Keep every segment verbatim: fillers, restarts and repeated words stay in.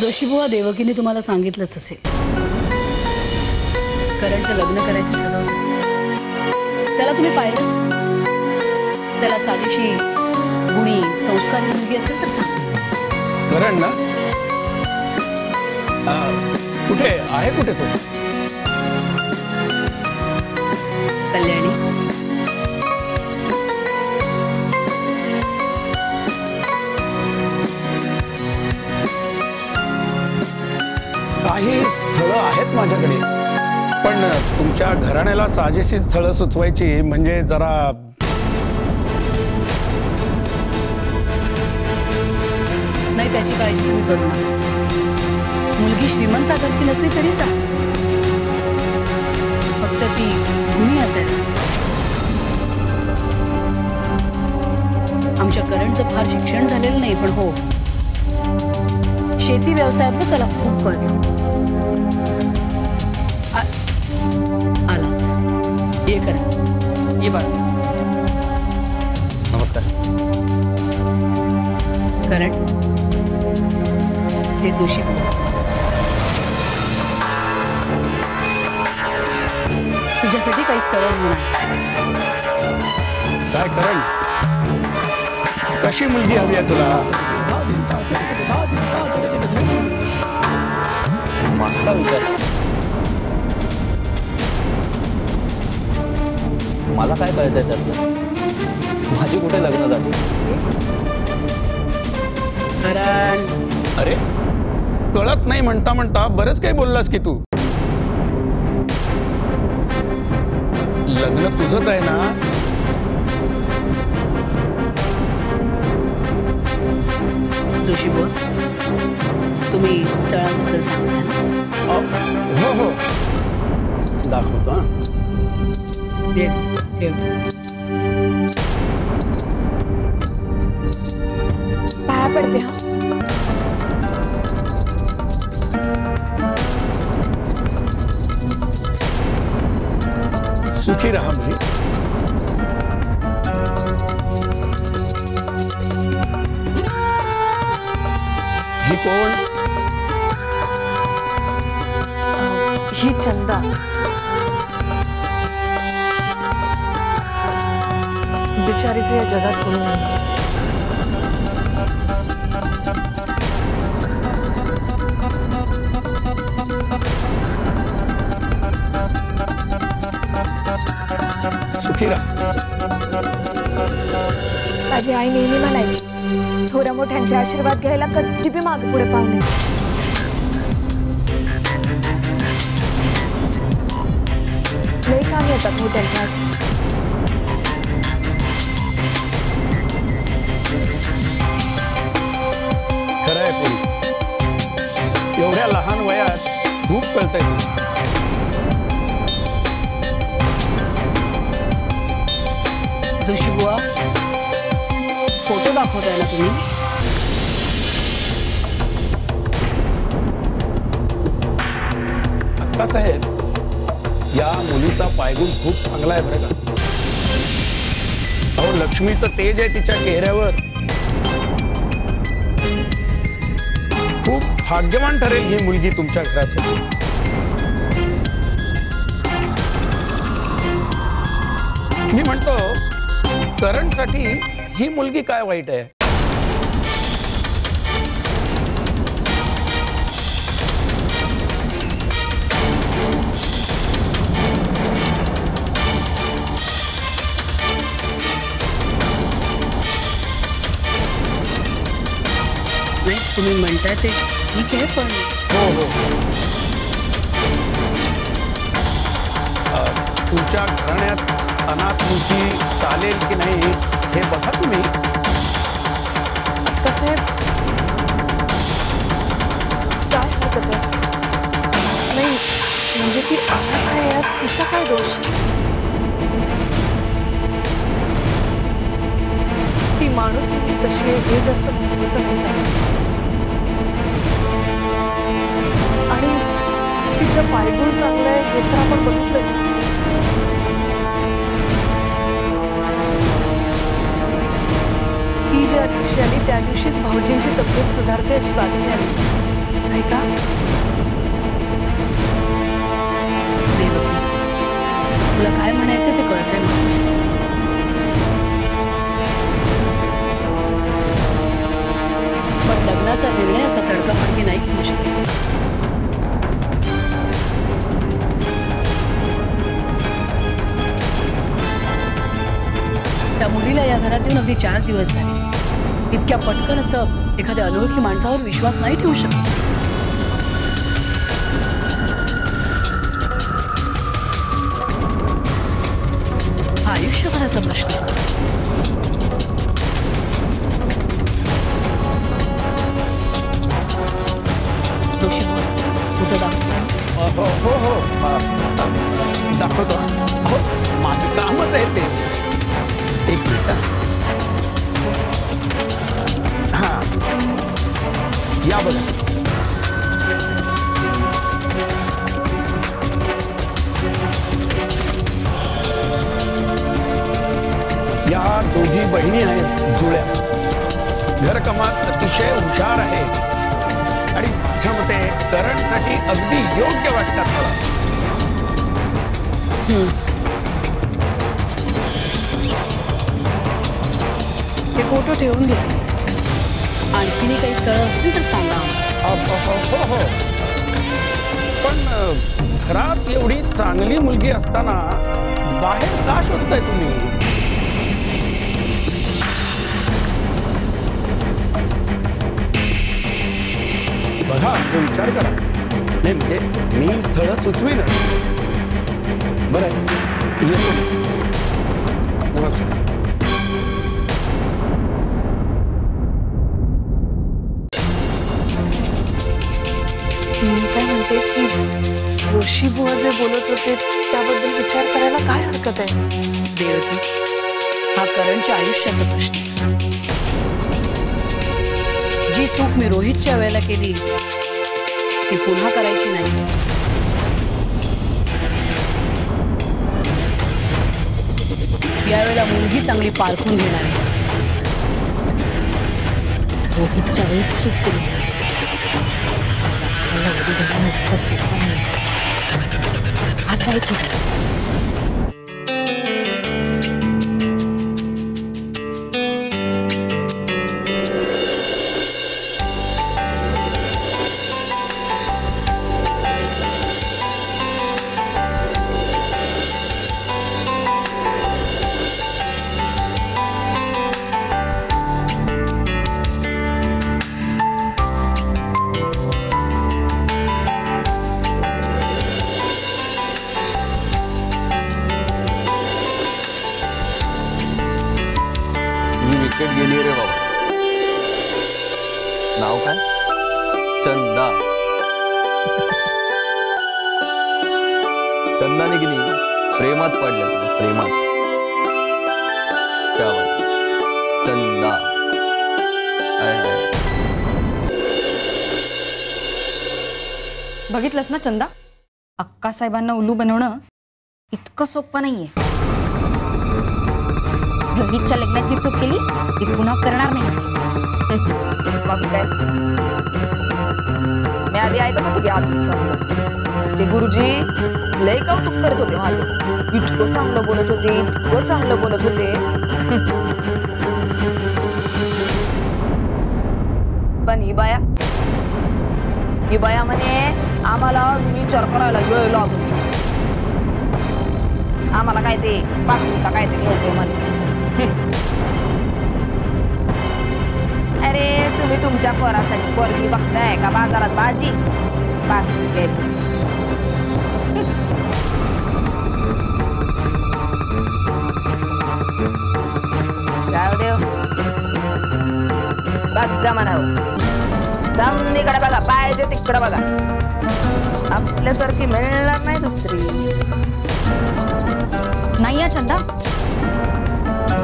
जोशीबुवा, देवकीने तुम्हाला सांगितलंच असेल करणचं लग्न करायचं ठरवलं. त्याला तुम्ही पाहिलंच. त्याला साधीशी गुणी संस्कारी मुलगी असेल तर सांग. करण ना कुठे आहे? कुठे तो? कल्याणी. काही स्थळं आहेत माझ्याकडे, पण तुमच्या घराण्याला साजेशी स्थळं सुचवायची म्हणजे जरा नाही. त्याची काळजी तुम्ही करू नका. मुलगी श्रीमंत घरची नसली तरी चालेल, फक्त ती गुणी असेल. आमच्या करणचं फार शिक्षण झालेलं नाही, पण हो शेती व्यवसायातलं त्याला खूप कळतं. आलाच. ये करा, ये बाळा. नमस्कार करण. हे जोशी तुझ्यासाठी काही स्थळ घेऊन. काय करण, कशी मुलगी हवी आहे तुला? मागता विचार. मला काय कळतंय त्यातलं? माझी कुठे लग्न झाली? करण. अरे कळत नाही म्हणता म्हणता बरंच काही बोललास की तू. लग्न तुझंच आहे ना? जोशीबुवा, तुम्ही स्थळाबद्दल सांगता ना? हो हो दाखवतो. पाया पडते. सुखी रहा मुझे. कोण ही? चंदा. बिचारीचं या जगात कोणी नाही. सुखी रहा. माझी आई नेहमी म्हणायची, थोड्या मोठ्यांचा आशीर्वाद घ्यायला कधी बी माग पुढे पाहुणे. लई काम येतात मोठ्यांच्या आशीर्वाद. खरं आहे पोरी, एवढ्या लहान वयात खूप कळतंय. जोशीबुवा, फोटो दाखवताय ना तुम्ही? अक्का साहेब, या मुलीचा पायगुण खूप चांगला आहे बरं का. अहो लक्ष्मीचं तेज आहे तिच्या चेहऱ्यावर. खूप भाग्यवान ठरेल ही मुलगी तुमच्या घरासाठी. मी म्हणतो करणसाठी ही मुलगी काय वाईट आहे? नाही, तुम्ही म्हणताय ते ठीक आहे, पण हो हो तुमच्या घराण्यात अनाथ मुलगी चालेल की नाही हे बघा तुम्ही. कसं काय हरकत आहे? नाही म्हणजे ती अनाथ आहे यात तिचा काय दोष? ती माणूस मुली कशी आहे हे जास्त महत्वाचं नाही, आणि तिचं पायगुण चांगलं आहे हे तर आपण बघितलंच. ज्या दिवशी आली त्या दिवशीच भाऊजींची तब्येत सुधारते अशी बातमी आली नाही का? तुला काय म्हणायचं ते कळतंय मला. पण लग्नाचा निर्णय असा तडकाफडकी नाही घेऊ शकत. मुलीला या घरात येऊन अगदी चार दिवस झाले. इतक्या पटकन असं एखाद्या अनोळखी माणसावर विश्वास नाही ठेवू शकत. हा आयुष्यभराचा प्रश्न. दोषी कुठं दाखवतो? हो हो हो दाखवतो. हो माझं कामच आहे ते. एक मिनट. हाँ या बघा. या दोघी बहिणी आहेत जुळ्या. घरकामात अतिशय हुशार आहे आणि क्षमते करणसाठी अगदी योग्य वाटतात मला. हे फोटो ठेवून घेते. आणखीनही काही स्थळं असतील तर सांगा. हो हो पण घरात एवढी चांगली मुलगी असताना बाहेर का शोधताय तुम्ही? बघा तो विचार करा. नाही म्हणजे मी स्थळं सुचवीनच. बरं येतो. नमस्कार. जोशी बुवा जे बोलत होते त्याबद्दल विचार करायला काय हरकत आहे? देवती, हा करणच्या आयुष्याचा प्रश्न. जी चूक मी रोहितच्या वेळेला केली ती पुन्हा करायची नाही. यावेळेला मुलगी चांगली पारखून घेणार. रोहितच्या वेळी चूक केली. बघितलंस ना चंदा, अक्कासाहेबांना उल्लू बनवणं इतकं सोपं नाहीये. रोहितच्या लग्नाची चूक केली ती पुन्हा करणार नाही. आधी ऐकत होती ते गुरुजी लय कौतुक करत होते माझं. इतकं चांगलं बोलत होते इतकं चांगलं बोलत होते. पण ही बाया ही बाया म्हणे आम्हाला विचार करायला वेळ लागू. आम्हाला काय ते बाकीला काय ते घ्यायचं मध्ये. अरे तुम्ही तुमच्या पोरासाठी पोरगी बघताय का बाजारात भाजी बाकी घ्यायचं. जाऊ देव बघा म्हणावं. सामनीकडे बघा पाहिजे तिकडे बघा. आपल्यासारखी मिळणार नाही दुसरी. नाही या चंदा,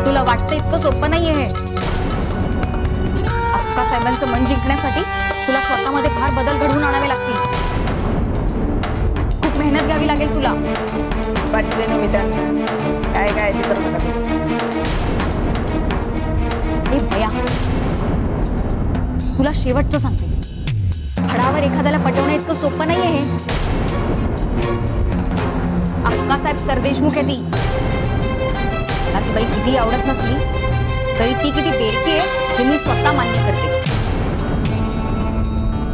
तुला वाटतं इतकं सोपं नाहीये हे. अक्का साहेबांचं मन जिंकण्यासाठी तुला स्वतःमध्ये फार बदल घडवून आणावे लागतील. खूप मेहनत घ्यावी लागेल तुला. वाटते ना मित्र काय काय. हे भैया तुला शेवटचं सांगते, घडावर एखाद्याला पटवणं इतकं सोपं नाही आहे. अक्कासाहेब सरदेशमुख आहे ती. मला ती बाई किती आवडत नसली तरी ती किती बेरकी आहे हे मी स्वतः मान्य करते.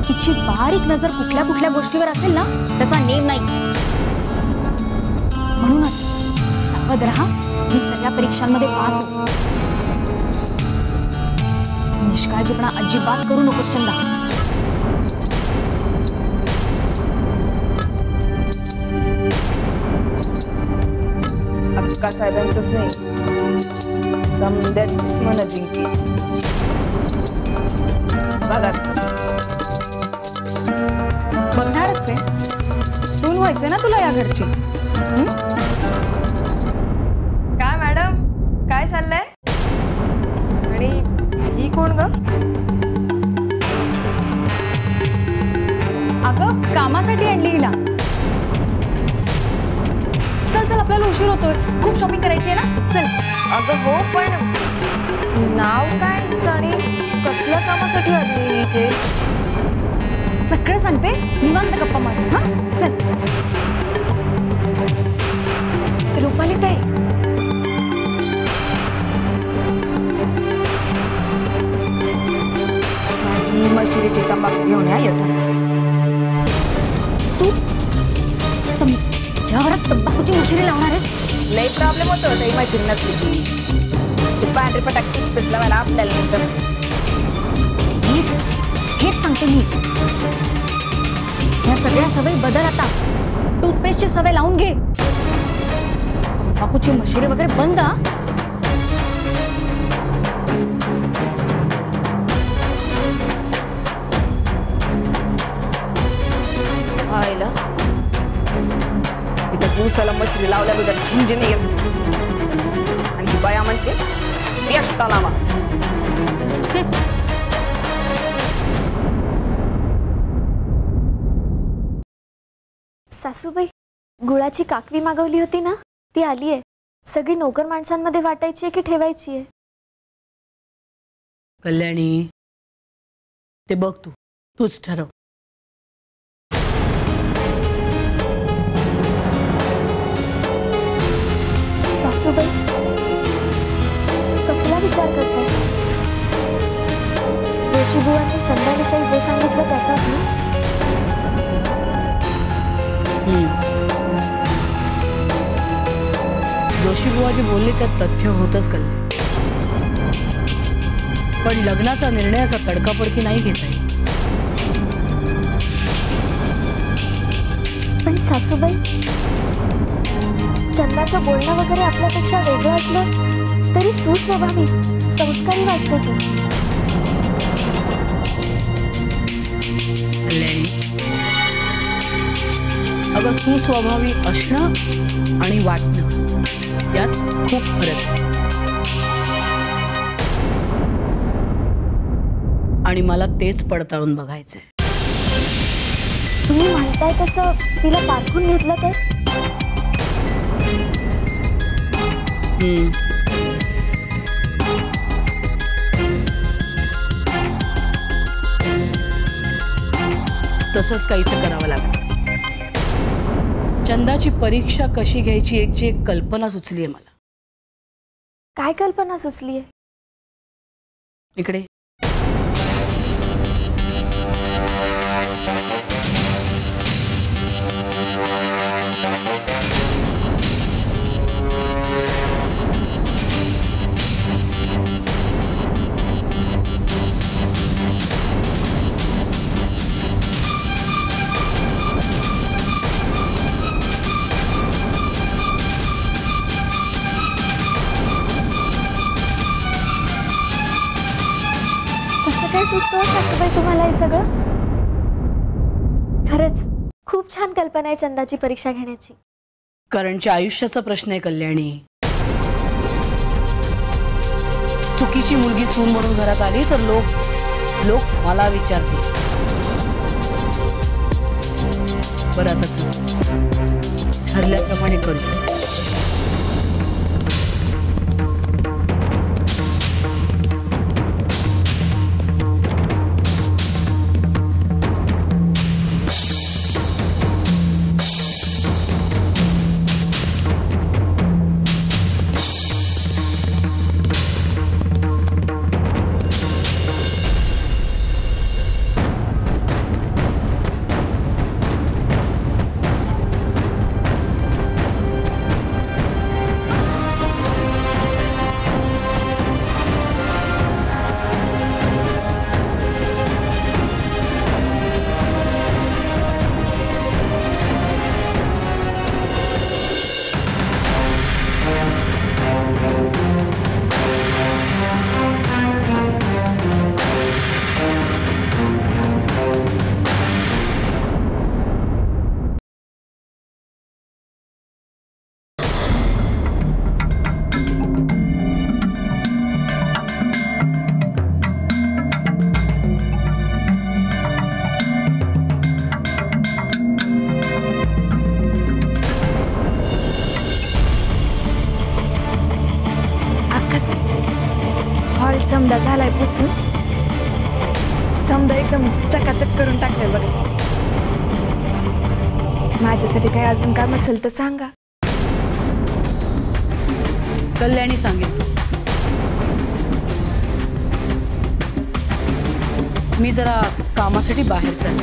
तिची बारीक नजर कुठल्या कुठल्या गोष्टीवर असेल ना त्याचा नेम नाही. म्हणूनच सावध राहा आणि सगळ्या परीक्षांमध्ये पास हो. निष्काळजीपणा अजिबात करू नकोस चंदा. अक्का साहेबांचंच नाही समद्याचीच मन अजिंक्य. बघा बघणारच आहे. सून व्हायचंय ना तुला या घरची. काय मॅडम काय चाललंय? आणि ही कोण ग? अगं कामासाठी आणली हिला. चल चल आपल्याला उशीर होतोय. खूप शॉपिंग करायची आहे ना. चल. अगं हो पण नाव काय आणि कसल्या कामासाठी आणली इथे? सगळं सांगते निवांत गप्पा मारत. हा चल. रुपाली ताई माझी मशिरीची तंबाखू घेऊन या येताना. तू घरात तंबाखूची मशिरी लावणार आहेस? लई प्रॉब्लेम होतो ताई मशिरी नसली की. तू पांढरे पटाके पिसला मला आपल्याला नंतर. हेच सांगते मी, या सगळ्या सवयी बदल आता. टूथपेस्टची सवय लावून घे. तंबाखूची मशिरी वगैरे बंद. हा आयला इथं पुसाला मशिरी लावल्याबद्दल झिंजिने आणि ही बाया म्हणते एकटा लावा. सासूबाई गुळाची काकवी मागवली होती ना ती आली आहे. सगळी नोकर माणसांमध्ये वाटायची आहे की ठेवायची आहे? कल्याणी ते बघ तू तूच ठरव. सासूबाई कसला विचार करताय? जोशीबुवांनी चंदाविषयी जे सांगितलं त्याचाच ना. जोशीबुवा जी बोलले त्यात तथ्य होतच कल्याण. पण लग्नाचा निर्णय असा तडकाफडकी नाही घेता येईल. पण सासूबाई चंदाचं बोलणं वगैरे आपल्यापेक्षा वेगळं असलं तरी सुस्वभावी संस्कारी वाटतो तो. कल्याणी अगं सुस्वभावी असणं आणि वाटणं यात खूप फरक आहे. आणि मला तेच पडताळून बघायचंय. तुम्ही म्हणताय तसं तिला पाठवून घेतलं तर? तसंच काहीसं करावं लागलं. चंदाची परीक्षा कशी घ्यायची याची एक कल्पना सुचली आहे मला. काय कल्पना सुचली आहे? इकडे सासूबाई तुम्हाला हे सगळं खरंच खूप छान कल्पना आहे चंदाची परीक्षा घेण्याची. करणच्या आयुष्याचा प्रश्न आहे कल्याणी. चुकीची मुलगी सून म्हणून घरात आली तर लोक लोक मला विचारते. बरं आता ठरल्याप्रमाणे करू. हॉल समजा झालाय पुसून, समजा एकदम चकाचक करून टाकलाय बघा। माझ्यासाठी काय अजून काम असेल तर सांगा। कल्याणी सांगितलं, मी जरा कामासाठी बाहेर चालले।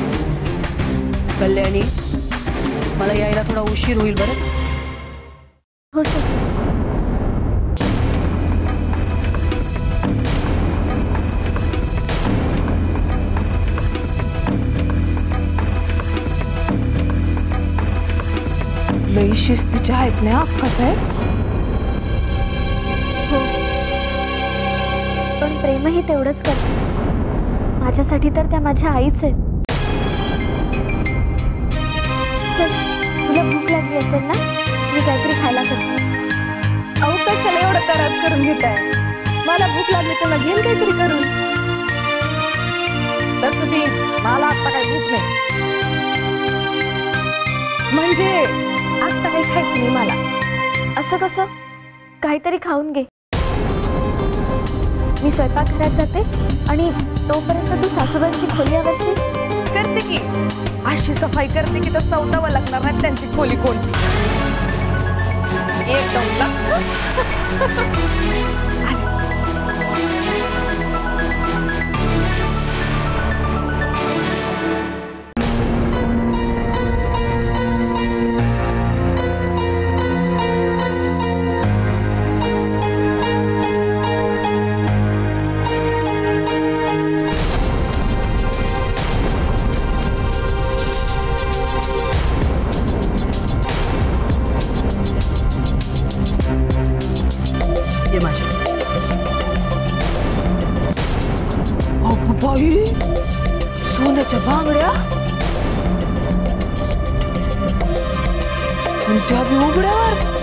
कल्याणी, मला यायला थोड़ा उशीर होईल बरं। हो सासू। लई शिस्तीचे आहेत ना अक्का साहेब। हो, पण प्रेमही तेवढंच करते। माझ्यासाठी तर त्या माझ्या आईच आहेत। चल, तुला भूक लागली असेल ना, मी काहीतरी खायला करते। अहो कशाला एवढं त्रास करून घेताय? मला भूक लागली तर घेईन काहीतरी करून। तसं बी मला आता काही भूक नाही, म्हणजे आता काही खायचं नाही मला। असं कसं? काहीतरी खाऊन घे। मी स्वयंपाक घरात जाते आणि तोपर्यंत तू सासूबाईंची खोली आवरशील। करते की, अशी सफाई करते की तो सौदावा लागणार नाही त्यांची खोली कोणती। एकदम लक्ष भांगड्या